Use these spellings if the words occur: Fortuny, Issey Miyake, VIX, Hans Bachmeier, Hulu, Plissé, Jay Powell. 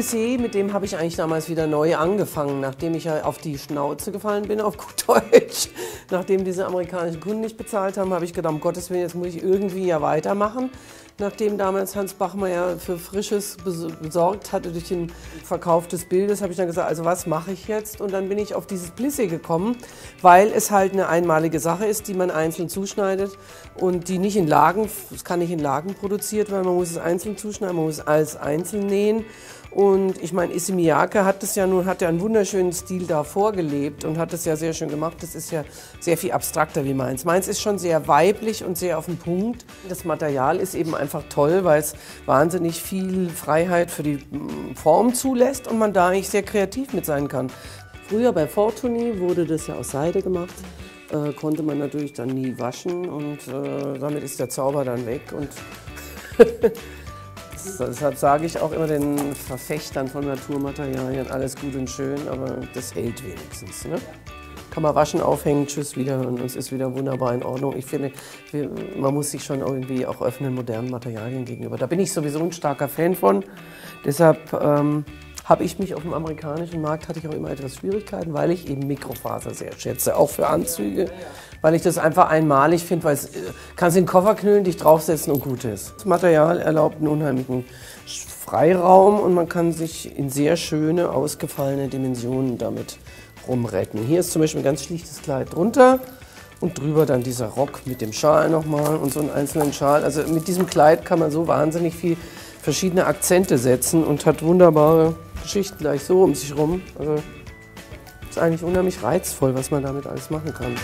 Issey, mit dem habe ich eigentlich damals wieder neu angefangen, nachdem ich ja auf die Schnauze gefallen bin, auf gut Deutsch. Nachdem diese amerikanischen Kunden nicht bezahlt haben, habe ich gedacht, um Gottes Willen, jetzt muss ich irgendwie ja weitermachen. Nachdem damals Hans Bachmeier für Frisches besorgt hatte durch den Verkauf des Bildes, habe ich dann gesagt, also was mache ich jetzt? Und dann bin ich auf dieses Plissé gekommen, weil es halt eine einmalige Sache ist, die man einzeln zuschneidet und die nicht in Lagen, es kann nicht in Lagen produziert werden, man muss es einzeln zuschneiden, man muss alles einzeln nähen. Und ich meine, Issey Miyake hat ja einen wunderschönen Stil da vorgelebt und hat das ja sehr schön gemacht. Das ist ja sehr viel abstrakter wie meins. Meins ist schon sehr weiblich und sehr auf den Punkt. Das Material ist eben einfach toll, weil es wahnsinnig viel Freiheit für die Form zulässt und man da eigentlich sehr kreativ mit sein kann. Früher bei Fortuny wurde das ja aus Seide gemacht. Konnte man natürlich dann nie waschen und damit ist der Zauber dann weg. Und deshalb sage ich auch immer den Verfechtern von Naturmaterialien, alles gut und schön, aber das hält wenigstens. Ne? Kann man waschen, aufhängen, tschüss wieder und es ist wieder wunderbar in Ordnung. Ich finde, man muss sich schon irgendwie auch öffnen modernen Materialien gegenüber. Da bin ich sowieso ein starker Fan von. Deshalb habe ich mich auf dem amerikanischen Markt, hatte ich auch immer etwas Schwierigkeiten, weil ich eben Mikrofaser sehr schätze, auch für Anzüge, weil ich das einfach einmalig finde, weil es kannst in den Koffer knüllen, dich draufsetzen und gut ist. Das Material erlaubt einen unheimlichen Freiraum und man kann sich in sehr schöne, ausgefallene Dimensionen damit rumretten. Hier ist zum Beispiel ein ganz schlichtes Kleid drunter und drüber dann dieser Rock mit dem Schal nochmal und so einen einzelnen Schal. Also mit diesem Kleid kann man so wahnsinnig viel verschiedene Akzente setzen und hat wunderbare Geschichten gleich so um sich rum. Also ist eigentlich unheimlich reizvoll, was man damit alles machen kann.